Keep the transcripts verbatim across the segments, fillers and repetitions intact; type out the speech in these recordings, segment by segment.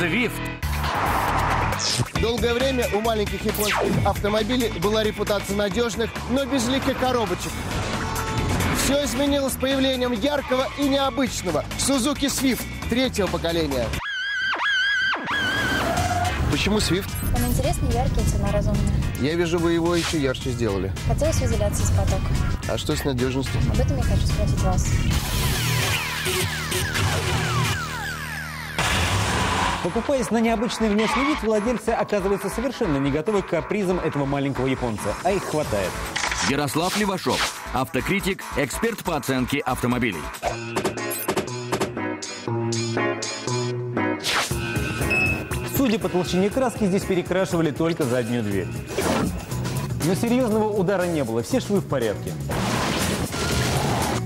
Swift. Долгое время у маленьких японских автомобилей была репутация надежных, но безликих коробочек. Все изменилось с появлением яркого и необычного Suzuki Swift третьего поколения. Почему Swift? Он интересный, яркий, цена разумная. Я вижу, вы его еще ярче сделали. Хотелось в изоляции с потока. А что с надежностью? Об этом я хочу спросить вас. Покупаясь на необычный внешний вид, владельцы оказываются совершенно не готовы к капризам этого маленького японца, а их хватает. Ярослав Левашов, автокритик, эксперт по оценке автомобилей. Судя по толщине краски, здесь перекрашивали только заднюю дверь. Но серьезного удара не было, все швы в порядке.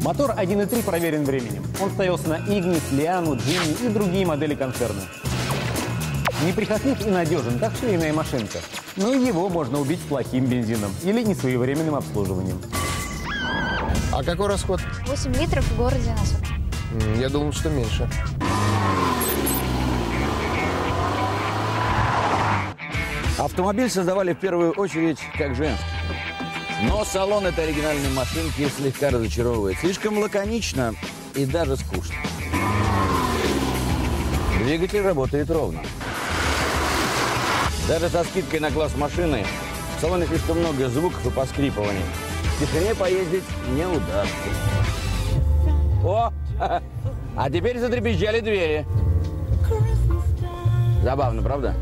Мотор один и три проверен временем. Он ставился на Игнис, Лиану, Джинни и другие модели концерна. Неприхотлив и надежен, как швейная машинка. Но его можно убить плохим бензином или несвоевременным обслуживанием. А какой расход? восемь литров в городе на сутки. Я думал, что меньше. Автомобиль создавали в первую очередь как женский. Но салон этой оригинальной машинки слегка разочаровывает. Слишком лаконично и даже скучно. Двигатель работает ровно. Даже со скидкой на класс машины в салоне слишком много звуков и поскрипываний. В тишине поездить не удастся. О! А теперь затрепещали двери. Забавно, правда?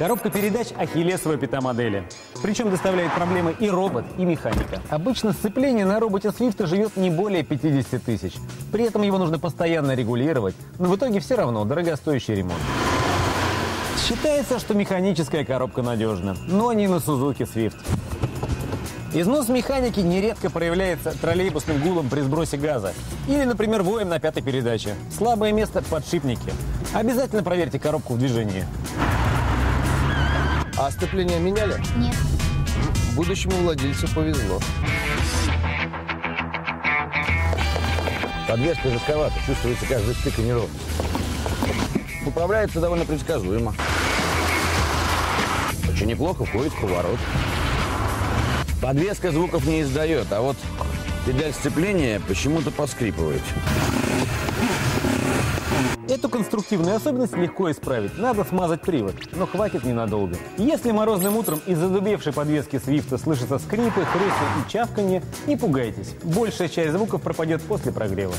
Коробка передач – ахиллесова пята модели. Причем доставляет проблемы и робот, и механика. Обычно сцепление на роботе Swift живет не более пятидесяти тысяч. При этом его нужно постоянно регулировать, но в итоге все равно дорогостоящий ремонт. Считается, что механическая коробка надежна, но не на Suzuki Swift. Износ механики нередко проявляется троллейбусным гулом при сбросе газа или, например, воем на пятой передаче. Слабое место – подшипники. Обязательно проверьте коробку в движении. А сцепление меняли? Нет. Будущему владельцу повезло. Подвеска жестковата, чувствуется каждый стык и неровность. Управляется довольно предсказуемо. Очень неплохо входит в поворот. Подвеска звуков не издает, а вот педаль сцепления почему-то поскрипывает. Эту конструктивную особенность легко исправить. Надо смазать привод, но хватит ненадолго. Если морозным утром из задубевшей подвески Свифта слышатся скрипы, хрюсы и чавканье, не пугайтесь. Большая часть звуков пропадет после прогрева.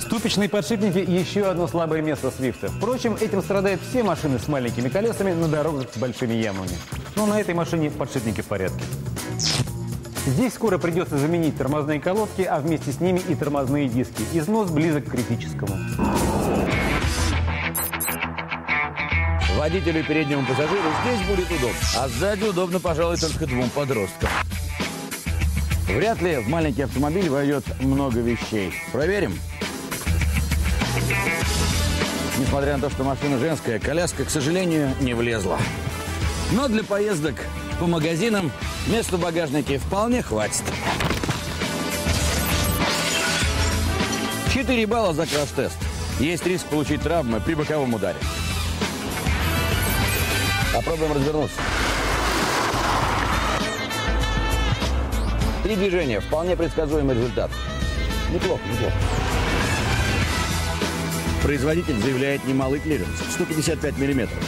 Ступичные подшипники – еще одно слабое место Свифта. Впрочем, этим страдают все машины с маленькими колесами на дорогах с большими ямами. Но на этой машине подшипники в порядке. Здесь скоро придется заменить тормозные колодки, а вместе с ними и тормозные диски. Износ близок к критическому. Водителю и переднему пассажиру здесь будет удобно. А сзади удобно, пожалуй, только двум подросткам. Вряд ли в маленький автомобиль войдет много вещей. Проверим. Несмотря на то, что машина женская, коляска, к сожалению, не влезла. Но для поездок по магазинам места в багажнике вполне хватит. четыре балла за краш-тест. Есть риск получить травмы при боковом ударе. Попробуем развернуться. Три движения. Вполне предсказуемый результат. Неплохо, неплохо. Производитель заявляет немалый клиренс. сто пятьдесят пять миллиметров.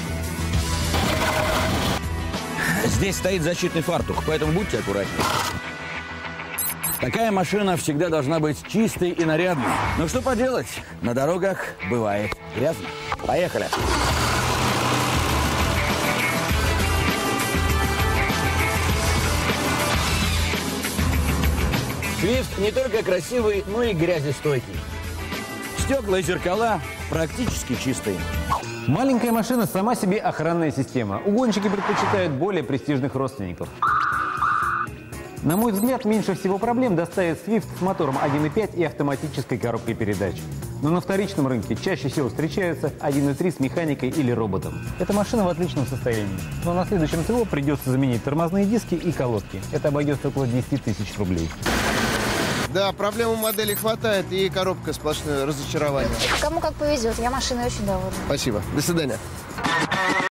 Здесь стоит защитный фартук, поэтому будьте аккуратнее. Такая машина всегда должна быть чистой и нарядной. Но что поделать, на дорогах бывает грязно. Поехали! Свифт не только красивый, но и грязестойкий. Стекла и зеркала практически чистые. Маленькая машина сама себе охранная система. Угонщики предпочитают более престижных родственников. На мой взгляд, меньше всего проблем доставит Swift с мотором один и пять и автоматической коробкой передач. Но на вторичном рынке чаще всего встречаются один и три с механикой или роботом. Эта машина в отличном состоянии. Но на следующем ТО придется заменить тормозные диски и колодки. Это обойдется около десяти тысяч рублей. Да, проблем у модели хватает, и коробка сплошное разочарование. Кому как повезет, я машиной очень довольна. Спасибо, до свидания.